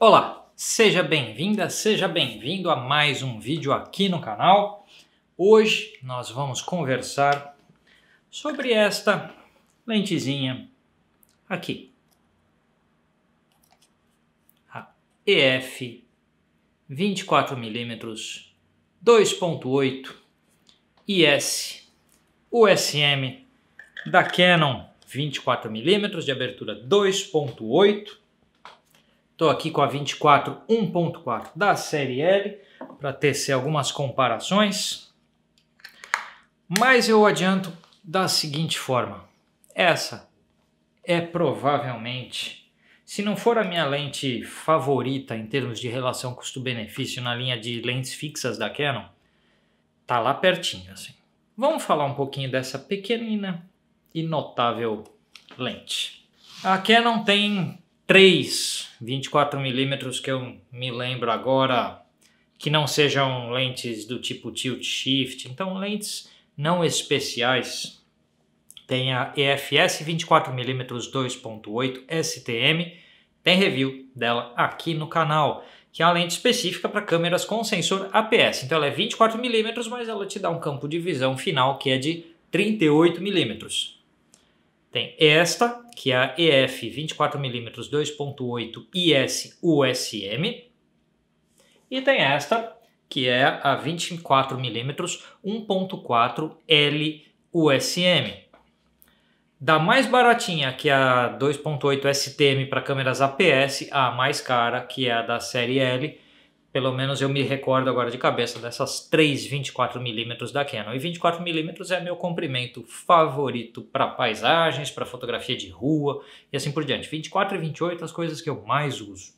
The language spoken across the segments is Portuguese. Olá, seja bem-vinda, seja bem-vindo a mais um vídeo aqui no canal. Hoje nós vamos conversar sobre esta lentezinha aqui, a EF 24mm 2.8 IS USM da Canon, 24mm de abertura 2.8. Estou aqui com a 24 1.4 da série L para tecer algumas comparações, mas eu adianto da seguinte forma: essa é provavelmente, se não for a minha lente favorita em termos de relação custo-benefício na linha de lentes fixas da Canon, tá lá pertinho assim. Vamos falar um pouquinho dessa pequenina e notável lente. A Canon tem 3 24mm que eu me lembro agora, que não sejam lentes do tipo tilt shift, então lentes não especiais. Tem a EFS 24mm 2.8 STM, tem review dela aqui no canal, que é uma lente específica para câmeras com sensor APS. Então ela é 24mm, mas ela te dá um campo de visão final que é de 38mm. Tem esta, que é a EF 24mm 2.8 IS USM. E tem esta, que é a 24mm 1.4 L USM. Da mais baratinha, que é a 2.8 STM para câmeras APS, a mais cara, que é a da série L. Pelo menos eu me recordo agora de cabeça dessas 3 24mm da Canon. E 24mm é meu comprimento favorito para paisagens, para fotografia de rua e assim por diante. 24 e 28 as coisas que eu mais uso.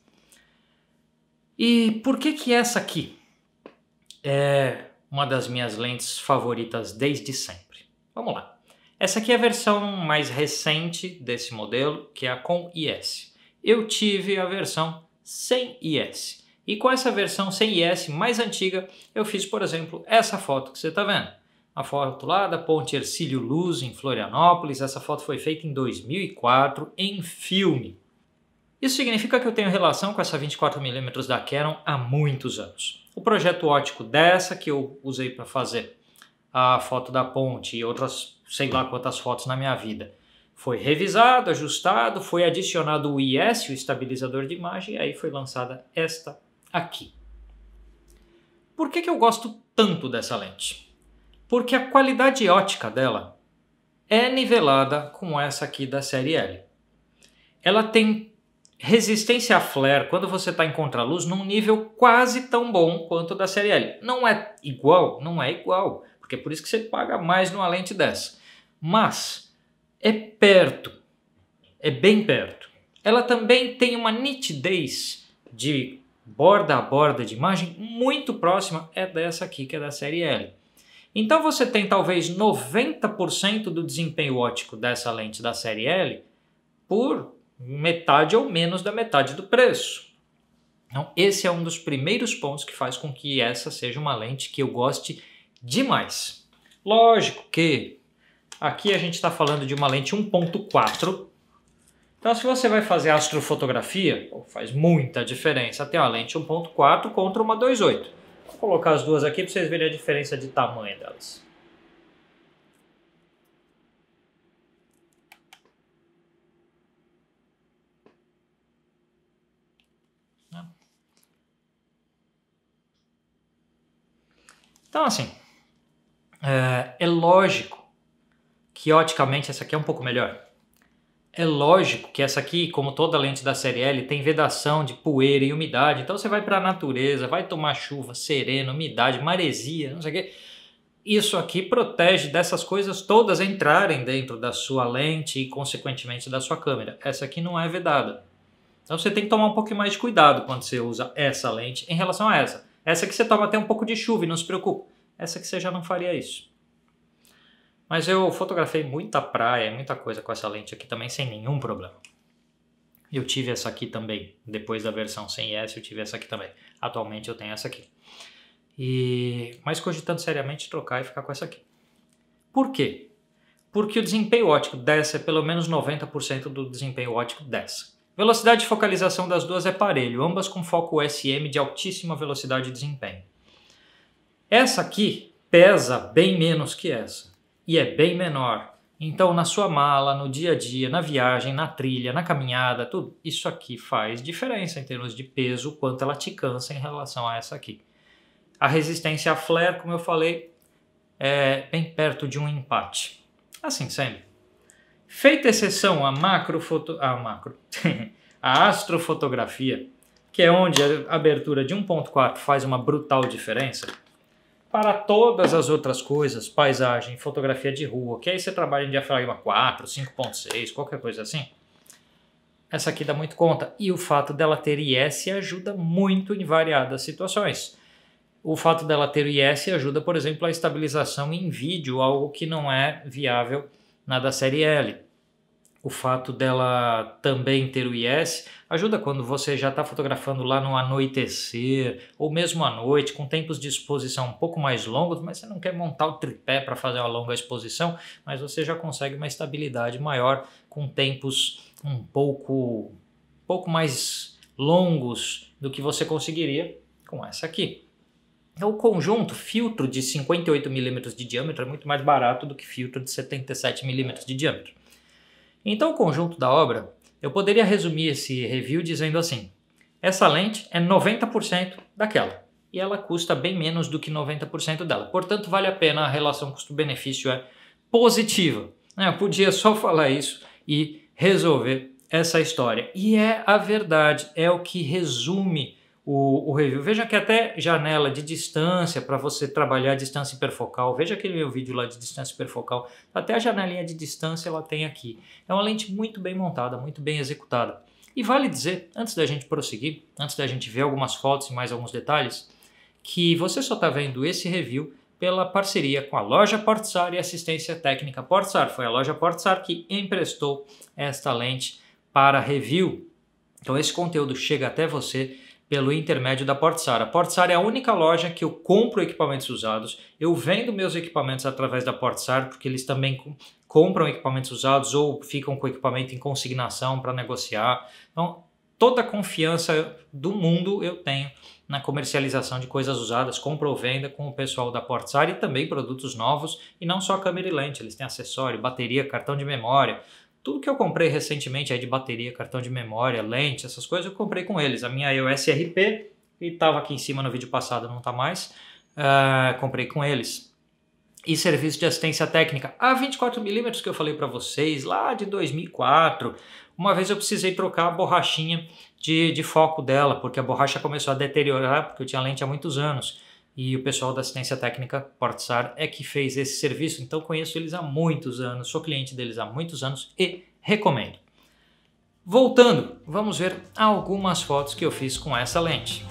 E por que essa aqui é uma das minhas lentes favoritas desde sempre? Vamos lá. Essa aqui é a versão mais recente desse modelo, que é a com IS. Eu tive a versão sem IS. E com essa versão sem IS mais antiga, eu fiz, por exemplo, essa foto que você está vendo. A foto lá da Ponte Ercílio Luz, em Florianópolis. Essa foto foi feita em 2004, em filme. Isso significa que eu tenho relação com essa 24mm da Canon há muitos anos. O projeto ótico dessa, que eu usei para fazer a foto da ponte e outras, sei lá quantas fotos na minha vida, foi revisado, ajustado, foi adicionado o IS, o estabilizador de imagem, e aí foi lançada esta aqui. Por que eu gosto tanto dessa lente? Porque a qualidade ótica dela é nivelada com essa aqui da série L. Ela tem resistência a flare quando você está em contraluz num nível quase tão bom quanto a da série L. Não é igual? Não é igual, porque é por isso que você paga mais numa lente dessa. Mas é perto, é bem perto. Ela também tem uma nitidez de borda a borda de imagem muito próxima é dessa aqui, que é da série L. Então você tem talvez 90% do desempenho óptico dessa lente da série L por metade ou menos da metade do preço. Então esse é um dos primeiros pontos que faz com que essa seja uma lente que eu goste demais. Lógico que aqui a gente está falando de uma lente 1.4. Então, se você vai fazer astrofotografia, faz muita diferença ter uma lente 1.4 contra uma 2.8. Vou colocar as duas aqui para vocês verem a diferença de tamanho delas. Então, assim, é lógico que, oticamente, essa aqui é um pouco melhor. É lógico que essa aqui, como toda lente da série L, tem vedação de poeira e umidade. Então você vai para a natureza, vai tomar chuva, sereno, umidade, maresia, não sei o quê. Isso aqui protege dessas coisas todas entrarem dentro da sua lente e, consequentemente, da sua câmera. Essa aqui não é vedada. Então você tem que tomar um pouco mais de cuidado quando você usa essa lente em relação a essa. Essa aqui você toma até um pouco de chuva e não se preocupe. Essa aqui você já não faria isso. Mas eu fotografei muita praia, muita coisa com essa lente aqui também, sem nenhum problema. Eu tive essa aqui também, depois da versão sem IS eu tive essa aqui também. Atualmente eu tenho essa aqui. Mas cogitando seriamente trocar e ficar com essa aqui. Por quê? Porque o desempenho óptico dessa é pelo menos 90% do desempenho óptico dessa. Velocidade de focalização das duas é parelho, ambas com foco USM de altíssima velocidade e desempenho. Essa aqui pesa bem menos que essa e é bem menor. Então na sua mala, no dia a dia, na viagem, na trilha, na caminhada, tudo isso aqui faz diferença em termos de peso, quanto ela te cansa em relação a essa aqui. A resistência a flare, como eu falei, é bem perto de um empate. Assim sendo, feita exceção à à astrofotografia, que é onde a abertura de 1.4 faz uma brutal diferença, para todas as outras coisas, paisagem, fotografia de rua, que aí você trabalha em diafragma 4, 5.6, qualquer coisa assim, essa aqui dá muito conta. E o fato dela ter IS ajuda muito em variadas situações. O fato dela ter IS ajuda, por exemplo, a estabilização em vídeo, algo que não é viável na da série L. O fato dela também ter o IS ajuda quando você já está fotografando lá no anoitecer ou mesmo à noite, com tempos de exposição um pouco mais longos, mas você não quer montar o tripé para fazer uma longa exposição, mas você já consegue uma estabilidade maior com tempos um pouco mais longos do que você conseguiria com essa aqui. O conjunto, filtro de 58mm de diâmetro é muito mais barato do que filtro de 77mm de diâmetro. Então o conjunto da obra, eu poderia resumir esse review dizendo assim: essa lente é 90% daquela e ela custa bem menos do que 90% dela, portanto vale a pena, a relação custo-benefício é positiva. Eu podia só falar isso e resolver essa história, e é a verdade, é o que resume o review. Veja que até janela de distância, para você trabalhar a distância hiperfocal, veja aquele meu vídeo lá de distância hiperfocal, até a janelinha de distância ela tem aqui. É uma lente muito bem montada, muito bem executada. E vale dizer, antes da gente prosseguir, antes da gente ver algumas fotos e mais alguns detalhes, que você só está vendo esse review pela parceria com a loja Portssar e assistência técnica Portssar. Foi a loja Portssar que emprestou esta lente para review. Então esse conteúdo chega até você pelo intermédio da Portssar. A Portssar é a única loja que eu compro equipamentos usados, eu vendo meus equipamentos através da Portssar, porque eles também compram equipamentos usados ou ficam com equipamento em consignação para negociar. Então, toda a confiança do mundo eu tenho na comercialização de coisas usadas, compra ou venda com o pessoal da Portssar, e também produtos novos, e não só câmera e lente, eles têm acessório, bateria, cartão de memória. Tudo que eu comprei recentemente aí de bateria, cartão de memória, lente, essas coisas, eu comprei com eles. A minha EOS RP, que estava aqui em cima no vídeo passado, não está mais, comprei com eles. E serviço de assistência técnica, a 24mm que eu falei para vocês, lá de 2004, uma vez eu precisei trocar a borrachinha de foco dela, porque a borracha começou a deteriorar, porque eu tinha lente há muitos anos. E o pessoal da assistência técnica Portssar é que fez esse serviço, então conheço eles há muitos anos, sou cliente deles há muitos anos e recomendo. Voltando, vamos ver algumas fotos que eu fiz com essa lente.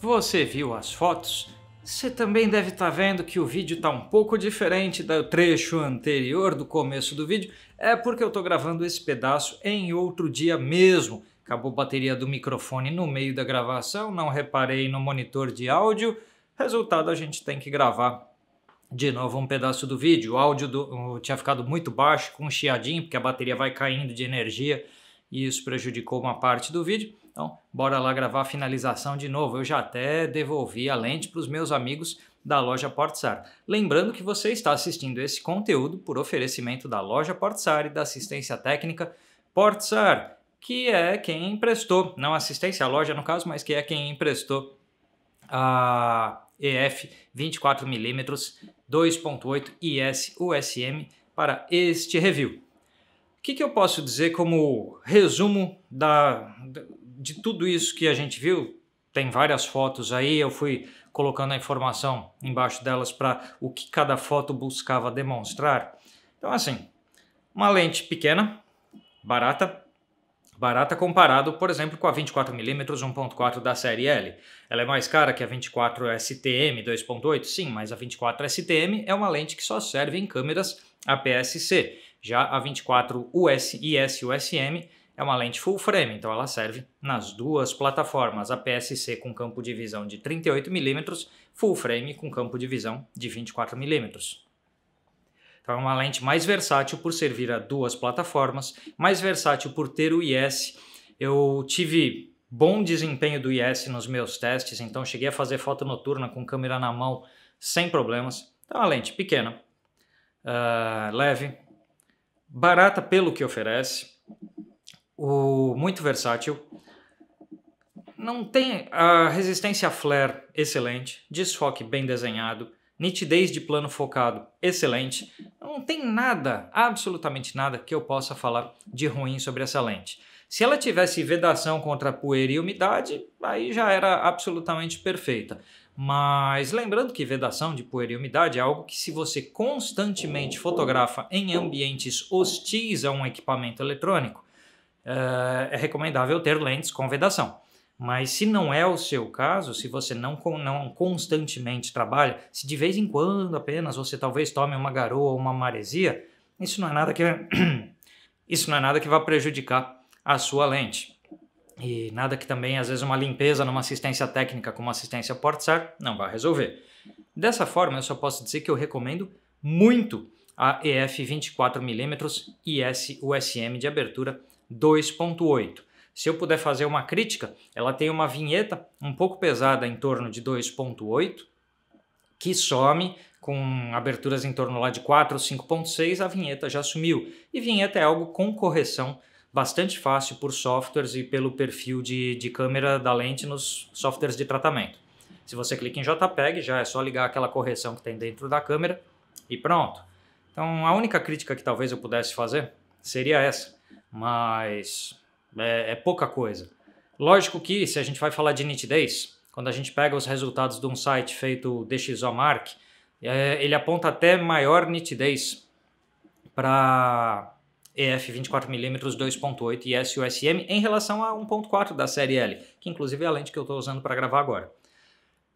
Você viu as fotos? Você também deve estar vendo que o vídeo está um pouco diferente do trecho anterior do começo do vídeo, é porque eu estou gravando esse pedaço em outro dia mesmo. Acabou a bateria do microfone no meio da gravação, não reparei no monitor de áudio, resultado, a gente tem que gravar de novo um pedaço do vídeo. O áudio tinha ficado muito baixo, com um chiadinho, porque a bateria vai caindo de energia e isso prejudicou uma parte do vídeo. Então, bora lá gravar a finalização de novo. Eu já até devolvi a lente para os meus amigos da loja Portssar. Lembrando que você está assistindo esse conteúdo por oferecimento da loja Portssar e da assistência técnica Portssar, que é quem emprestou, não assistência à loja no caso, mas que é quem emprestou a EF 24mm f/2.8 IS USM para este review. O que eu posso dizer como resumo de tudo isso que a gente viu? Tem várias fotos aí, eu fui colocando a informação embaixo delas para o que cada foto buscava demonstrar. Então assim, uma lente pequena, barata comparado, por exemplo, com a 24mm 1.4 da série L. Ela é mais cara que a 24 STM 2.8? Sim, mas a 24 STM é uma lente que só serve em câmeras APS-C. Já a 24 IS USM é uma lente full frame, então ela serve nas duas plataformas, APS-C com campo de visão de 38mm, full frame com campo de visão de 24mm. É uma lente mais versátil por servir a duas plataformas, mais versátil por ter o IS. Eu tive bom desempenho do IS nos meus testes, então cheguei a fazer foto noturna com câmera na mão sem problemas. Então, é uma lente pequena, leve, barata pelo que oferece, muito versátil. Não tem a resistência a flare excelente, desfoque bem desenhado, nitidez de plano focado excelente, não tem nada, absolutamente nada que eu possa falar de ruim sobre essa lente. Se ela tivesse vedação contra poeira e umidade, aí já era absolutamente perfeita. Mas lembrando que vedação de poeira e umidade é algo que, se você constantemente fotografa em ambientes hostis a um equipamento eletrônico, é recomendável ter lentes com vedação. Mas se não é o seu caso, se você não constantemente trabalha, se de vez em quando apenas você talvez tome uma garoa ou uma maresia, isso não é nada que vá prejudicar a sua lente. E nada que também, às vezes, uma limpeza numa assistência técnica como assistência Portssar não vai resolver. Dessa forma, eu só posso dizer que eu recomendo muito a EF 24mm IS USM de abertura 2.8. Se eu puder fazer uma crítica, ela tem uma vinheta um pouco pesada em torno de 2.8, que some com aberturas em torno lá de 4, 5.6, a vinheta já sumiu. E vinheta é algo com correção bastante fácil por softwares e pelo perfil de câmera da lente nos softwares de tratamento. Se você clica em JPEG, já é só ligar aquela correção que tem dentro da câmera e pronto. Então a única crítica que talvez eu pudesse fazer seria essa, mas é pouca coisa. Lógico que, se a gente vai falar de nitidez, quando a gente pega os resultados de um site feito DxOMark, ele aponta até maior nitidez para EF 24mm 2.8 IS USM em relação a 1.4 da série L, que inclusive é a lente que eu estou usando para gravar agora.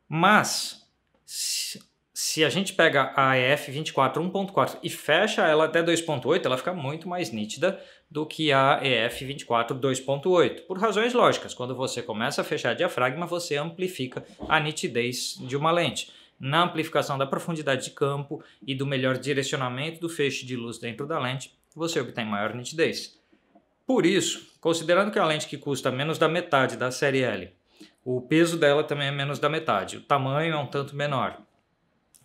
Mas se a gente pega a EF 24 1.4 e fecha ela até 2.8, ela fica muito mais nítida do que a EF 24 2.8, por razões lógicas. Quando você começa a fechar diafragma, você amplifica a nitidez de uma lente. Na amplificação da profundidade de campo e do melhor direcionamento do feixe de luz dentro da lente, você obtém maior nitidez. Por isso, considerando que é uma lente que custa menos da metade da série L, o peso dela também é menos da metade, o tamanho é um tanto menor,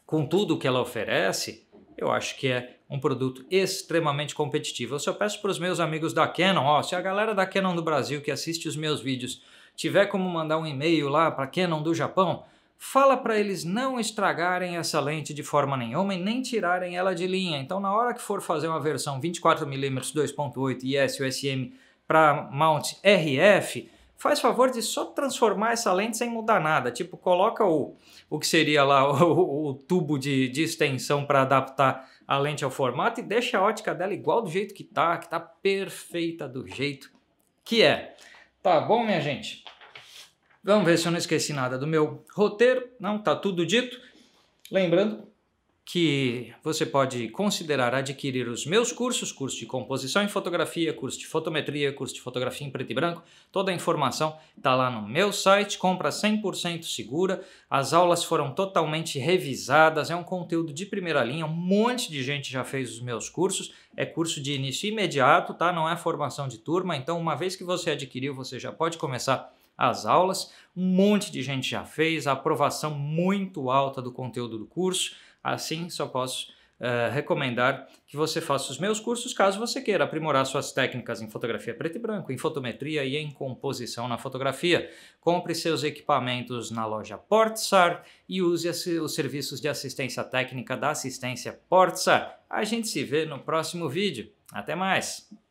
com tudo o que ela oferece, eu acho que é um produto extremamente competitivo. Eu só peço para os meus amigos da Canon, se a galera da Canon do Brasil que assiste os meus vídeos tiver como mandar um e-mail lá para a Canon do Japão, fala para eles não estragarem essa lente de forma nenhuma e nem tirarem ela de linha. Então, na hora que for fazer uma versão 24mm 2.8 IS USM para mount RF, faz favor de só transformar essa lente sem mudar nada. Tipo, coloca o que seria lá o tubo de extensão para adaptar a lente ao formato e deixa a ótica dela igual do jeito que tá perfeita do jeito que é. Tá bom, minha gente? Vamos ver se eu não esqueci nada do meu roteiro. Não, tá tudo dito. Lembrando que você pode considerar adquirir os meus cursos, curso de composição em fotografia, curso de fotometria, curso de fotografia em preto e branco. Toda a informação está lá no meu site, compra 100% segura, as aulas foram totalmente revisadas, é um conteúdo de primeira linha, um monte de gente já fez os meus cursos, é curso de início imediato, tá? Não é formação de turma, então uma vez que você adquiriu, você já pode começar as aulas. Um monte de gente já fez, a aprovação muito alta do conteúdo do curso. Assim, só posso recomendar que você faça os meus cursos caso você queira aprimorar suas técnicas em fotografia preto e branco, em fotometria e em composição na fotografia. Compre seus equipamentos na loja Portssar e use os serviços de assistência técnica da Assistência Portssar. A gente se vê no próximo vídeo. Até mais!